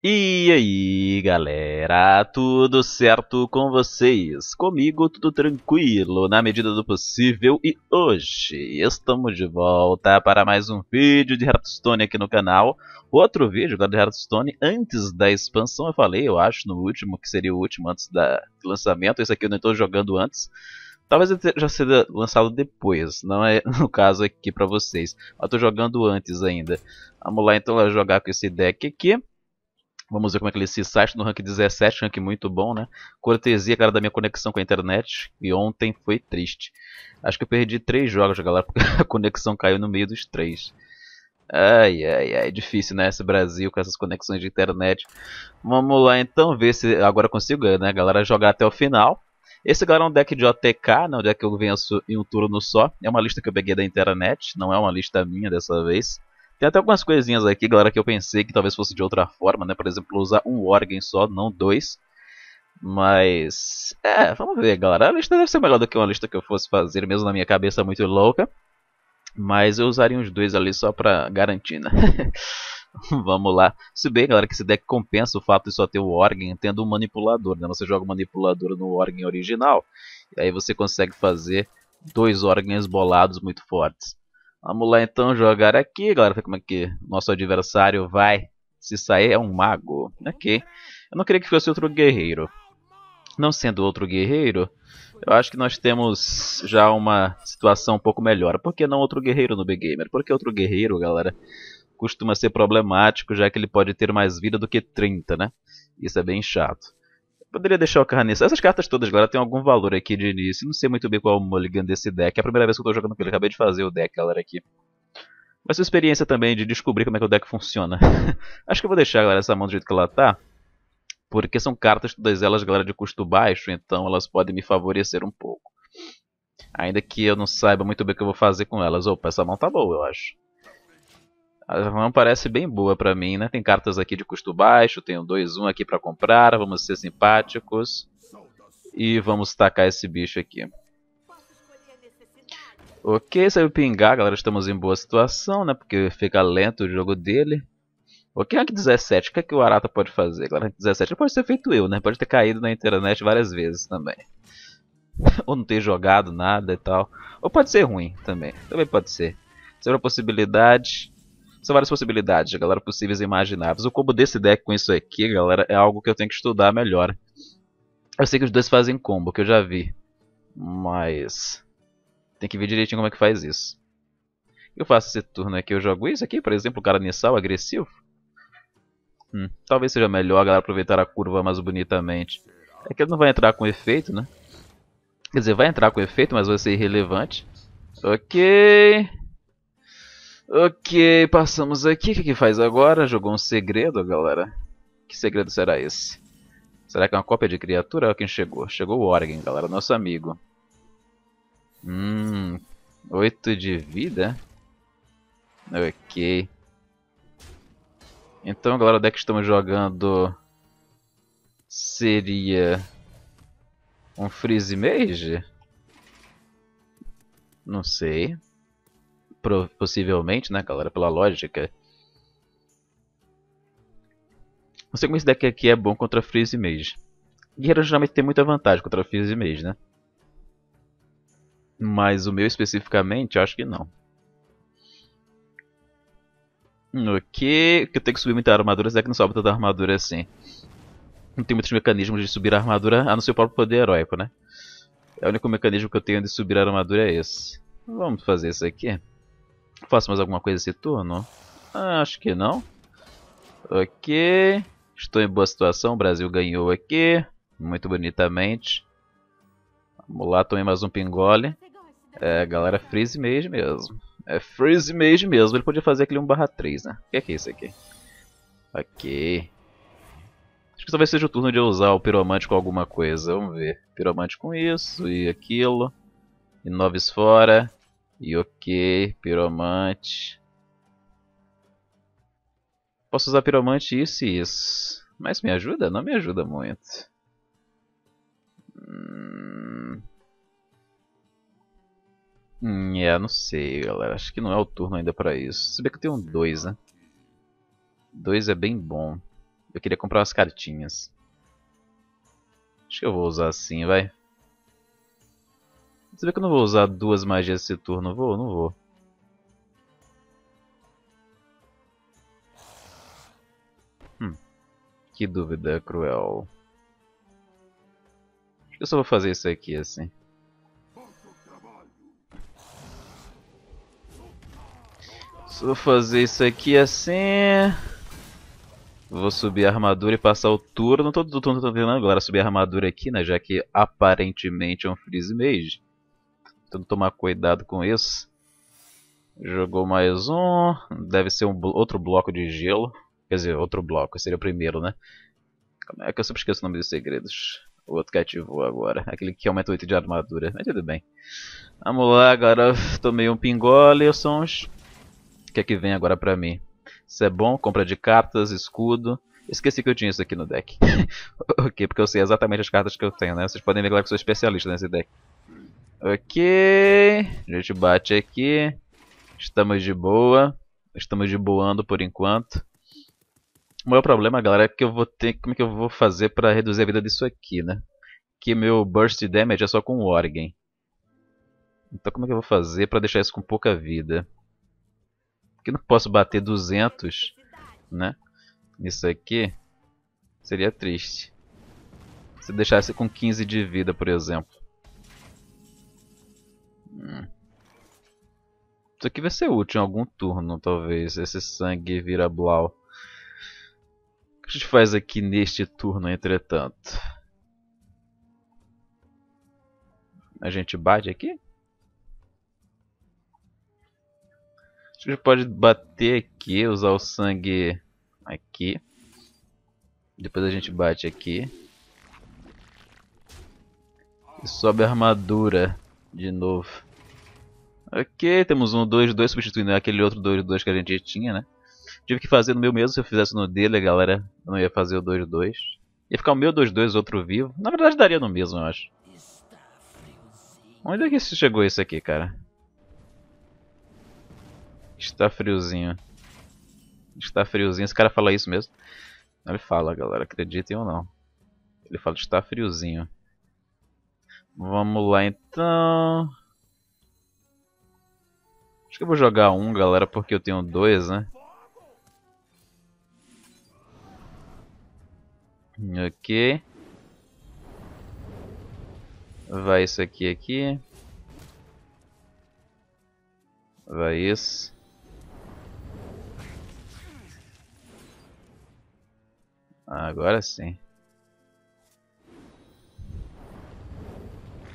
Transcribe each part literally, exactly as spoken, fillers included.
E aí galera, tudo certo com vocês? Comigo tudo tranquilo, na medida do possível, e hoje estamos de volta para mais um vídeo de Hearthstone aqui no canal. Outro vídeo agora de Hearthstone antes da expansão, eu falei, eu acho, no último, que seria o último antes do lançamento. Esse aqui eu não estou jogando antes. Talvez ele já seja lançado depois, não é no caso aqui para vocês. Eu tô jogando antes ainda. Vamos lá então jogar com esse deck aqui. Vamos ver como é que ele se sai no rank dezessete, rank muito bom, né? Cortesia, cara, da minha conexão com a internet, e ontem foi triste. Acho que eu perdi três jogos, galera, porque a conexão caiu no meio dos três. Ai, ai, ai, difícil, né, esse Brasil com essas conexões de internet. Vamos lá então ver se agora eu consigo, né, galera, jogar até o final. Esse, galera, é um deck de O T K, né, um deck que eu venço em um turno só. É uma lista que eu peguei da internet, não é uma lista minha dessa vez. Tem até algumas coisinhas aqui, galera, que eu pensei que talvez fosse de outra forma, né? Por exemplo, usar um Orgain só, não dois. Mas... é, vamos ver, galera. A lista deve ser melhor do que uma lista que eu fosse fazer, mesmo na minha cabeça muito louca. Mas eu usaria uns dois ali só pra garantir, né? Vamos lá. Se bem, galera, que esse deck compensa o fato de só ter o Orgain tendo um manipulador, né? Você joga o manipulador no Orgain original, e aí você consegue fazer dois Orgains bolados muito fortes. Vamos lá então jogar aqui, galera, ver como é que nosso adversário vai se sair. É um mago, ok. Eu não queria que fosse outro guerreiro. Não sendo outro guerreiro, eu acho que nós temos já uma situação um pouco melhor. Por que não outro guerreiro no ONoobGamer? Porque outro guerreiro, galera, costuma ser problemático, já que ele pode ter mais vida do que trinta, né? Isso é bem chato. Poderia deixar o carniça. Essas cartas todas, galera, tem algum valor aqui de início. Não sei muito bem qual é o mulligan desse deck. É a primeira vez que eu tô jogando com ele. Acabei de fazer o deck, galera, aqui. Mas sua experiência também de descobrir como é que o deck funciona. Acho que eu vou deixar, galera, essa mão do jeito que ela tá. Porque são cartas, todas elas, galera, de custo baixo. Então elas podem me favorecer um pouco. Ainda que eu não saiba muito bem o que eu vou fazer com elas. Opa, essa mão tá boa, eu acho. A mão parece bem boa pra mim, né? Tem cartas aqui de custo baixo, tenho dois, um aqui pra comprar, vamos ser simpáticos. E vamos tacar esse bicho aqui. Ok, saiu pingar, galera, estamos em boa situação, né? Porque fica lento o jogo dele. Ok, rank dezessete, o que é que o Arata pode fazer? Rank dezessete pode ser feito eu, né? Pode ter caído na internet várias vezes também. Ou não ter jogado nada e tal. Ou pode ser ruim também, também pode ser. Será uma possibilidade... São várias possibilidades, galera, possíveis e imagináveis. O combo desse deck com isso aqui, galera, é algo que eu tenho que estudar melhor. Eu sei que os dois fazem combo, que eu já vi. Mas... tem que ver direitinho como é que faz isso. Eu faço esse turno aqui, eu jogo isso aqui, por exemplo, o cara Nissal agressivo. Hum, talvez seja melhor, galera, aproveitar a curva mais bonitamente. É que ele não vai entrar com efeito, né? Quer dizer, vai entrar com efeito, mas vai ser irrelevante. Ok... ok, passamos aqui. O que, que faz agora? Jogou um segredo, galera. Que segredo será esse? Será que é uma cópia de criatura? Olha quem chegou. Chegou o Orgain, galera. Nosso amigo. Hum... oito de vida? Ok. Então, galera, o deck que estamos jogando... seria... um Freeze Mage? Não sei... possivelmente, né, galera, pela lógica. Não sei como esse deck aqui é bom contra Freeze Mage. Guerreiro geralmente tem muita vantagem contra Freeze Mage, né? Mas o meu especificamente, eu acho que não. Ok, que eu tenho que subir muita armadura, esse deck não sobe tanta armadura assim. Não tem muitos mecanismos de subir a armadura, a não ser o próprio poder heróico, né? O único mecanismo que eu tenho de subir a armadura é esse. Vamos fazer isso aqui. Faço mais alguma coisa esse turno? Ah, acho que não. Ok. Estou em boa situação. O Brasil ganhou aqui. Muito bonitamente. Vamos lá, tomei mais um pingole. É, galera, Freeze Mage mesmo. É Freeze Mage mesmo. Ele podia fazer aquele um barra três, né? O que é que é isso aqui? Ok. Acho que talvez seja o turno de eu usar o piromante com alguma coisa. Vamos ver. Piromante com isso e aquilo. E noves fora. E ok, piromante. Posso usar piromante isso e isso. Mas me ajuda? Não me ajuda muito. Hum... Hum, é, não sei, galera. Acho que não é o turno ainda pra isso. Se bem que eu tenho um dois, né? dois é bem bom. Eu queria comprar umas cartinhas. Acho que eu vou usar assim, vai. Você vê que eu não vou usar duas magias esse turno? Vou? Não vou. Hum. Que dúvida cruel. Acho que eu só vou fazer isso aqui assim. Vou fazer isso aqui assim. Vou subir a armadura e passar o turno. Todo turno tô tentando agora subir a armadura aqui, né? Já que aparentemente é um Freeze Mage. Tentando tomar cuidado com isso. Jogou mais um. Deve ser um outro bloco de gelo. Quer dizer, outro bloco. Seria o primeiro, né? Como é que eu sempre esqueço o nome dos segredos? O outro que ativou agora. Aquele que aumenta oito de armadura. Mas tudo bem. Vamos lá, agora tomei um pingole. Eu sou uns... O que é que vem agora pra mim? Isso é bom, compra de cartas, escudo... Esqueci que eu tinha isso aqui no deck. Ok, porque eu sei exatamente as cartas que eu tenho, né? Vocês podem ver que eu sou especialista nesse deck. Ok... A gente bate aqui... Estamos de boa... Estamos de boando por enquanto... O maior problema, galera, é que eu vou ter... Como é que eu vou fazer pra reduzir a vida disso aqui, né? Que meu burst damage é só com o Orgain. Então como é que eu vou fazer pra deixar isso com pouca vida? Eu não posso bater duzentos, né? Isso aqui seria triste. Se deixasse com quinze de vida, por exemplo. Hum. Isso aqui vai ser útil em algum turno, talvez. Esse sangue vira blau. O que a gente faz aqui neste turno, entretanto? A gente bate aqui? A gente pode bater aqui, usar o sangue aqui. Depois a gente bate aqui. E sobe a armadura de novo. Ok, temos um dois dois substituindo aquele outro dois dois que a gente tinha, né? Tive que fazer no meu mesmo, se eu fizesse no dele, galera, eu não ia fazer o dois dois. Ia ficar o meu dois dois, outro vivo. Na verdade daria no mesmo, eu acho. Onde é que chegou isso aqui, cara? Está friozinho. Está friozinho. Esse cara fala isso mesmo? Ele fala, galera. Acreditem ou não. Ele fala está friozinho. Vamos lá, então. Acho que eu vou jogar um, galera, porque eu tenho dois, né? Ok. Vai isso aqui, aqui. Vai isso. Agora sim.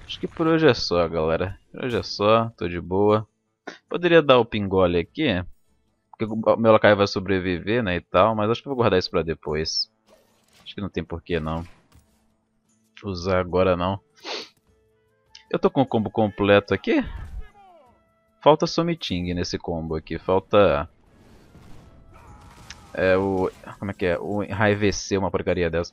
Acho que por hoje é só, galera. Por hoje é só, tô de boa. Poderia dar o pingole aqui, porque o meu lacaio vai sobreviver, né, e tal. Mas acho que eu vou guardar isso pra depois. Acho que não tem porquê não usar agora não. Eu tô com o combo completo aqui. Falta Somiting nesse combo aqui. Falta... É o... Como é que é? O enraivecer, uma porcaria dessa.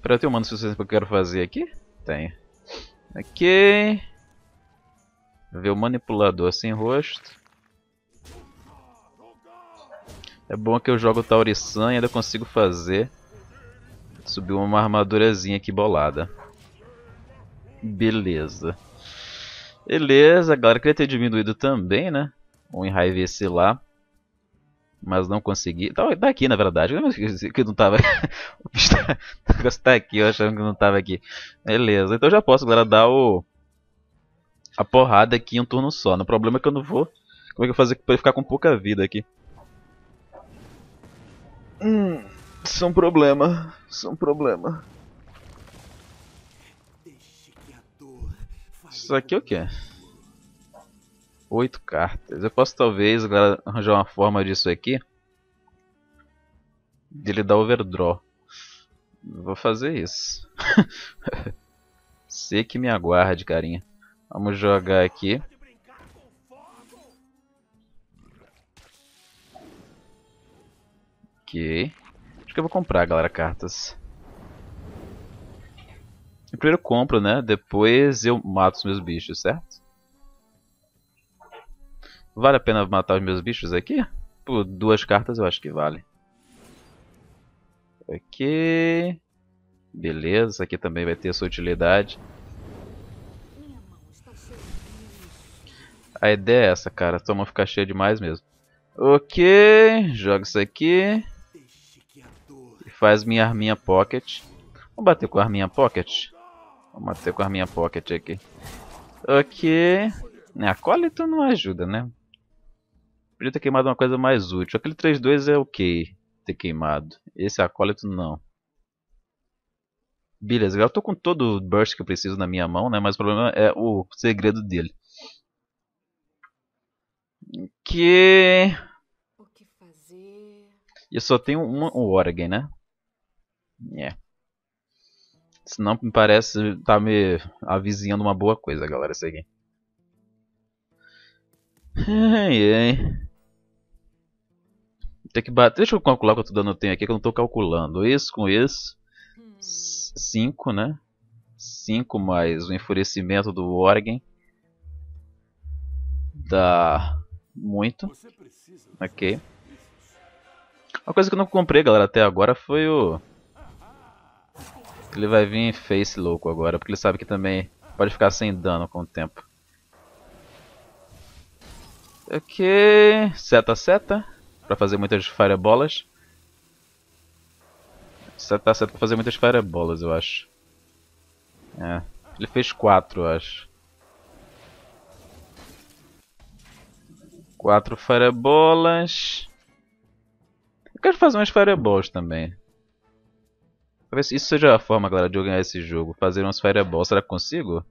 Pra eu ter um mano suficiente que eu quero fazer aqui? Tenho. Ok. Ver o manipulador sem rosto. É bom que eu jogo o Thaurissan e ainda consigo fazer. Subir uma armadurazinha aqui bolada. Beleza. Beleza, galera. Queria ter diminuído também, né? Um enraivecer lá. Mas não consegui. Tá, tá aqui, na verdade. Eu não que não tava. O bicho tá... tá aqui, eu achando que não tava aqui. Beleza, então já posso, galera, dar o... a porrada aqui em um turno só. O problema é que eu não vou... Como é que eu vou fazer pra ele ficar com pouca vida aqui? Hum... Isso é um problema. Isso é um problema. Isso aqui é o que? oito cartas. Eu posso talvez, galera, arranjar uma forma disso aqui. De ele dar overdraw. Vou fazer isso. Sei que me aguarde, carinha. Vamos jogar aqui. Ok. Acho que eu vou comprar, galera, cartas. Eu primeiro compro, né? Depois eu mato os meus bichos, certo? Vale a pena matar os meus bichos aqui? Por duas cartas eu acho que vale. aqui. Beleza, isso aqui também vai ter sua utilidade. A ideia é essa, cara. Só não ficar cheia demais mesmo. Ok, joga isso aqui. E faz minha arminha pocket. Vamos bater com a arminha pocket? Vamos bater com a arminha pocket aqui. Ok. Acólito não ajuda, né? Podia ter queimado uma coisa mais útil. Aquele três dois é ok ter queimado. Esse acólito não. Beleza, eu tô com todo o burst que eu preciso na minha mão, né? Mas o problema é o segredo dele. Que... O que fazer? Eu só tenho um, um Orgain, né? É. Se não me parece, tá me avizinhando uma boa coisa, galera, isso aqui. Tem que bater. Deixa eu calcular quanto dano eu tenho aqui, que eu não tô calculando. Isso com isso. cinco, né? cinco mais o enfurecimento do Orgain. Dá muito. Ok. Uma coisa que eu não comprei, galera, até agora foi o... Ele vai vir em face louco agora, porque ele sabe que também pode ficar sem dano com o tempo. Ok. Seta, seta. Pra fazer muitas firebolas. Seta, seta pra fazer muitas firebolas, eu acho. É. Ele fez quatro, eu acho. Quatro firebolas. Eu quero fazer umas firebolas também. Talvez isso seja a forma, galera, de eu ganhar esse jogo. Fazer umas firebolas. Será que consigo?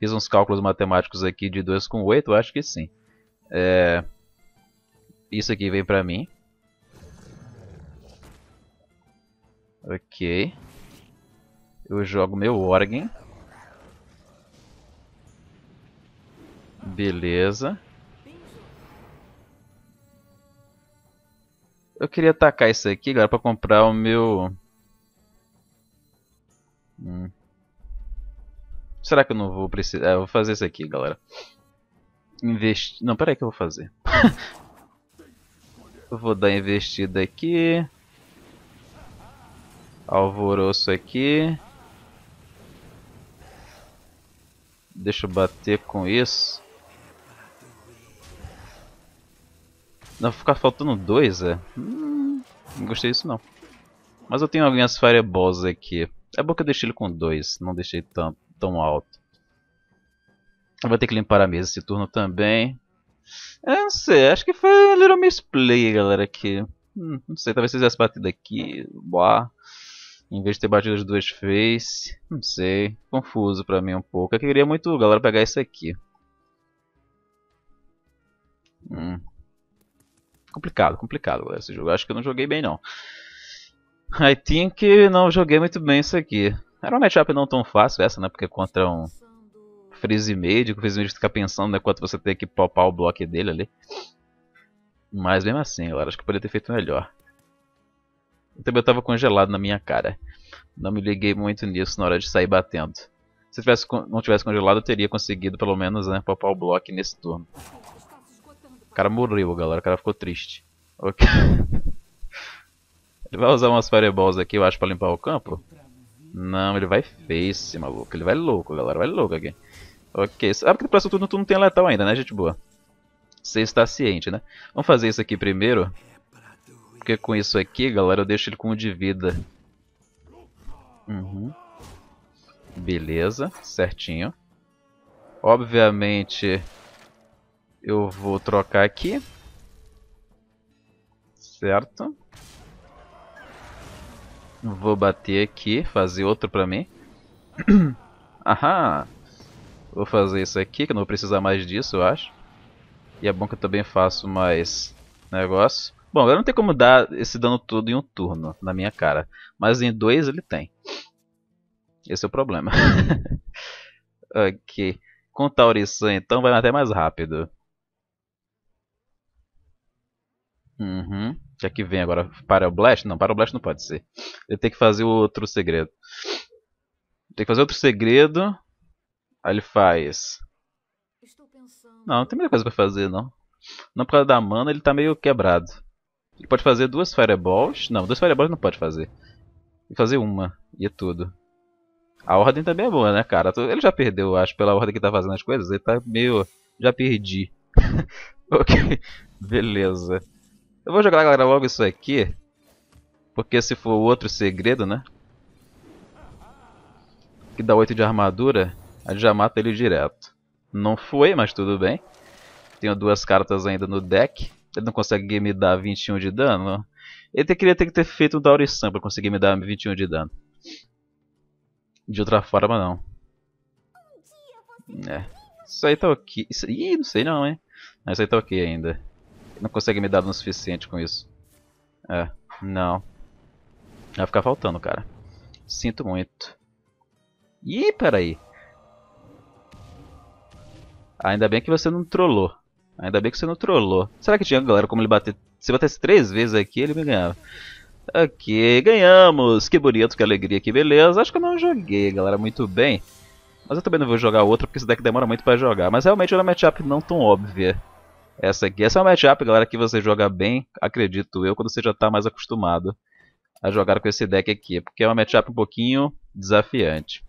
Fiz uns cálculos matemáticos aqui de dois com oito. Eu acho que sim. É... Isso aqui vem pra mim. Ok. Eu jogo meu Orgain. Beleza. Eu queria atacar isso aqui, galera, pra comprar o meu... Hum. Será que eu não vou precisar? É, eu vou fazer isso aqui, galera. Investi... Não, peraí que eu vou fazer. Eu vou dar investida aqui. Alvoroço aqui. Deixa eu bater com isso. Não, ficar faltando dois, é? Hum, não gostei disso não. Mas eu tenho algumas fireballs aqui. É bom que eu deixei ele com dois, não deixei tão, tão alto. Eu vou ter que limpar a mesa esse turno também. Eu não sei, acho que foi um little misplay, galera, aqui. Hum, não sei, talvez se eu tivesse batido aqui, boa. Em vez de ter batido as duas face, não sei, confuso pra mim um pouco. Eu queria muito, galera, pegar isso aqui. Hum. Complicado, complicado, galera, esse jogo. Acho que eu não joguei bem, não. I think não joguei muito bem isso aqui. Era uma matchup não tão fácil essa, né? Porque contra um Freeze Mage, que o Freeze Mage fica pensando, né? Quanto você tem que popar o bloco dele ali. Mas mesmo assim, galera, acho que eu poderia ter feito melhor. Eu também estava congelado na minha cara. Não me liguei muito nisso na hora de sair batendo. Se tivesse, não tivesse congelado, eu teria conseguido, pelo menos, né? Popar o bloco nesse turno. O cara morreu, galera. O cara ficou triste. Ok. Ele vai usar umas fireballs aqui, eu acho, pra limpar o campo? Não, ele vai face, maluco. Ele vai louco, galera. Vai louco aqui. Ok. Sabe que no próximo turno tu não tem letal ainda, né, gente boa? Você está ciente, né? Vamos fazer isso aqui primeiro. Porque com isso aqui, galera, eu deixo ele com um de vida. Uhum. Beleza. Certinho. Obviamente, eu vou trocar aqui. Certo. Vou bater aqui, fazer outro pra mim. Aham. Vou fazer isso aqui, que eu não vou precisar mais disso, eu acho. E é bom que eu também faço mais negócio. Bom, agora não tem como dar esse dano todo em um turno, na minha cara. Mas em dois ele tem. Esse é o problema. Ok. Com o Thaurissan, então, vai até mais rápido. Uhum. Já que vem agora para o Blast? Não, para o Blast não pode ser. Eu tenho que fazer outro segredo. Tem que fazer outro segredo. Aí ele faz. Não, não tem muita coisa pra fazer não. Não, por causa da mana ele tá meio quebrado. Ele pode fazer duas Fireballs. Não, duas Fireballs não pode fazer. e fazer uma. E é tudo. A ordem também é boa, né, cara? Ele já perdeu, acho, pela ordem que tá fazendo as coisas. Ele tá meio... já perdi. Ok. Beleza. Eu vou jogar, galera, logo isso aqui. Porque se for outro segredo, né? Que dá oito de armadura, a gente já mata ele direto. Não foi, mas tudo bem. Tenho duas cartas ainda no deck. Ele não consegue me dar vinte e um de dano. Ele te, queria ter que ter feito um Thaurissan pra conseguir me dar vinte e um de dano. De outra forma, não. É. Isso aí tá ok. Isso... Ih, não sei não, hein. Mas isso aí tá ok ainda. Ele não consegue me dar dano suficiente com isso. É, não. Vai ficar faltando, cara. Sinto muito. Ih, peraí. Ainda bem que você não trollou. Ainda bem que você não trollou. Será que tinha, galera, como ele bater... Se batesse três vezes aqui, ele me ganhava. Ok, ganhamos. Que bonito, que alegria, que beleza. Acho que eu não joguei, galera, muito bem. Mas eu também não vou jogar outra, porque esse deck demora muito pra jogar. Mas realmente é uma matchup não tão óbvia. Essa aqui, essa é uma matchup, galera, que você joga bem, acredito eu, quando você já tá mais acostumado a jogar com esse deck aqui. Porque é uma matchup um pouquinho desafiante.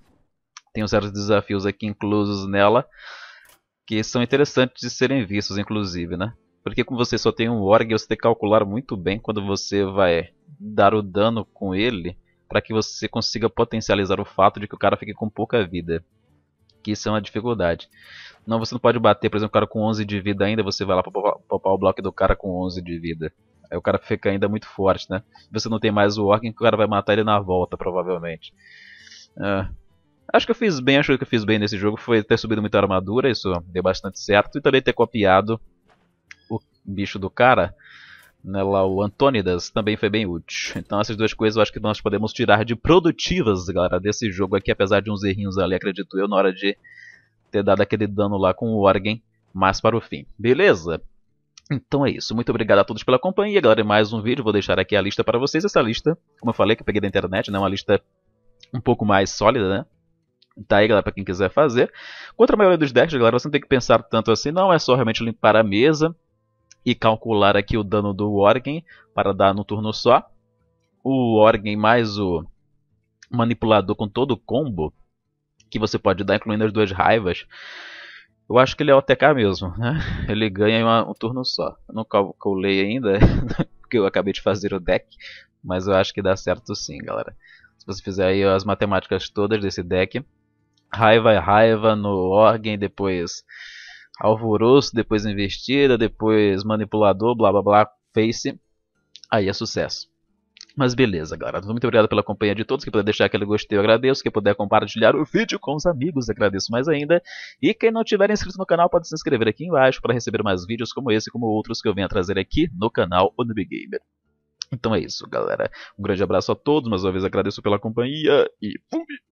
Tem uns certos desafios aqui inclusos nela, que são interessantes de serem vistos, inclusive, né? Porque como você só tem um Orgain, você tem que calcular muito bem quando você vai dar o dano com ele, para que você consiga potencializar o fato de que o cara fique com pouca vida. Que isso é uma dificuldade. Não, você não pode bater, por exemplo, o cara com onze de vida ainda, você vai lá para popar o bloco do cara com onze de vida. Aí o cara fica ainda muito forte, né? Você não tem mais o Orgain, que o cara vai matar ele na volta, provavelmente. Ah... Acho que eu fiz bem, acho que eu fiz bem nesse jogo foi ter subido muita armadura, isso deu bastante certo. E também ter copiado o bicho do cara, né, lá o Antônidas, também foi bem útil. Então essas duas coisas eu acho que nós podemos tirar de produtivas, galera, desse jogo aqui. Apesar de uns errinhos ali, acredito eu, na hora de ter dado aquele dano lá com o Orgain, mais para o fim. Beleza? Então é isso, muito obrigado a todos pela companhia, galera. Mais um vídeo, vou deixar aqui a lista para vocês. Essa lista, como eu falei, que eu peguei da internet, né, uma lista um pouco mais sólida, né? Tá aí, galera, pra quem quiser fazer. Contra a maioria dos decks, galera, você não tem que pensar tanto assim, não. É só realmente limpar a mesa e calcular aqui o dano do Orgain para dar no turno só. O Orgain mais o manipulador com todo o combo que você pode dar, incluindo as duas raivas. Eu acho que ele é O T K mesmo, né? Ele ganha uma, um turno só. Eu não calculei ainda, porque eu acabei de fazer o deck, mas eu acho que dá certo sim, galera. Se você fizer aí as matemáticas todas desse deck... Raiva é raiva no Orgain, depois alvoroço, depois investida, depois manipulador, blá blá blá, face, aí é sucesso. Mas beleza, galera, muito obrigado pela companhia de todos, que puder deixar aquele gostei eu agradeço, que puder compartilhar o vídeo com os amigos agradeço mais ainda, e quem não tiver inscrito no canal pode se inscrever aqui embaixo para receber mais vídeos como esse e como outros que eu venho a trazer aqui no canal ONoobGamer. Então é isso, galera, um grande abraço a todos, mais uma vez agradeço pela companhia e...